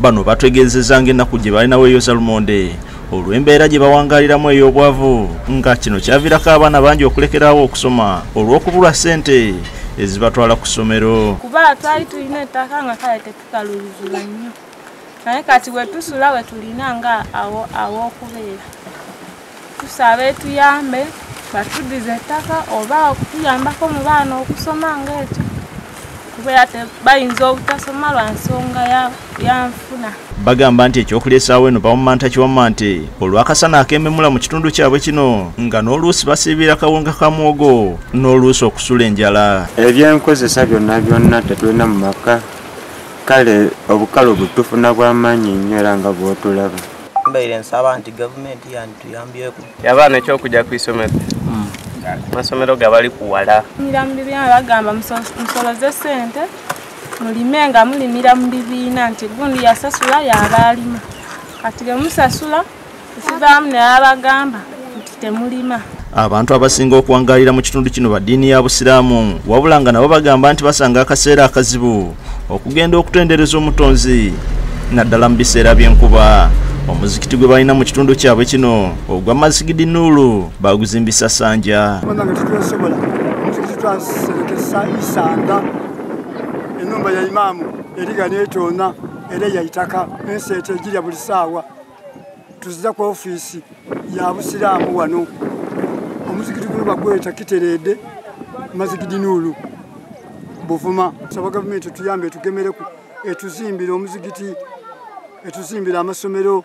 Bano bategezezanga ennaku gye balinawo eyo Salmonde. Olw'embeera gye bawangaliramu ey'obwavu nga kino kyaviirako abaana bangi okulekerawo okusoma olw'okubula ssente ezibatwala ku ssomero. Kuba twali tulina ettaka nga kale tetukaluzula nnyo. Naye kati wetusula wetulina nga aw'okubeera. Tusaba etuyambe batuddize ettaka oba okutuyambako mu baana okusoma ng'ekyo. Kubeera bayinza obutasoma lwa nsonga yanfuna. Bagamba nti ekyokuleesaawo eno bawumanta kiwamante olw'akasana ak'emmemula mu kitundu kyabwe kino nga n'oluusi basiibira kawunga ka mwogo n'oluusi okusula enjala. Ebyenkozesa byonna tetulina mu maka, kale obukalo butufuna bw'amaanyi nnyo era nga bw'otulaba. Mbaire nsaba nti gavumenti yantuyambyeko. Yabaana ekyokujja ku isomero. Amasomero gabali kuwala. Miramu bagamba musoloze ssente mulimenga mulimira mu bibiina nti gundi yasasula y'abaalima kati bwe musasula tusivaamu n'abagamba nti temulima. Abantu abasinga okuwangalira mu kitundu kino ba ddiini ya Busiraamu wabula nga nabo bagamba nti basanga akaseera akazibu okugenda okutendereza omutonzi naddala mu biseera by'enkuba. Omuzikiti gwe balina mu kitundu kyabwe kino ogwa Masigidi Nuulu baguzimbisa ssanja. Enumba ya imamu eriga netona ere yayitaka ensi etegirya buli saawa tuzza ku ofiisi ya Busiraamu wano omuzikiti guno bagweta kiteredde Masigidi Nuulu Buvuma. Nsaba gavumenti tuyambe etugemereku etuzimbira omuzikiti, etuzimbira amasomero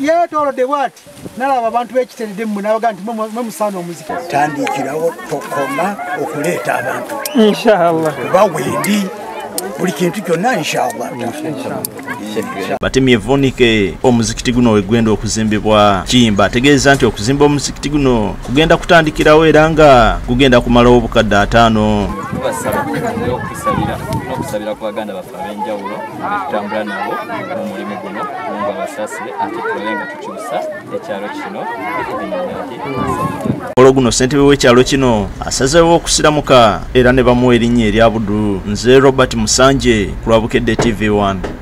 yeetoolodde bw'ati nalaba abantu b'ekiteredde mmwe n'abaga nti mwe musaana omuziki. Tandikirawo tokoma okuleeta abantu. Inshallah. Kuba wendi buli kintu kyonna inshallah. Batemye Vonike omuzikiti guno wegwenda okuzimbibwa. Kiyimba ategeeza nti okuzimba omuzikiti guno kugenda kutandikirawo era nga kugenda kumalawo obukadde 5. Okusabira ku baganda baffe ab'enjawulo okutambula nabo mu mulimu guno nga basasire ate tulenga tukyusa ekyalo kino ologuno ssentebe w'ekyalo kino asazeewo okusiramuka era ne bamuwa erinnya erya Budu. Nze Robert Musanje ku Lwabukedde TV1.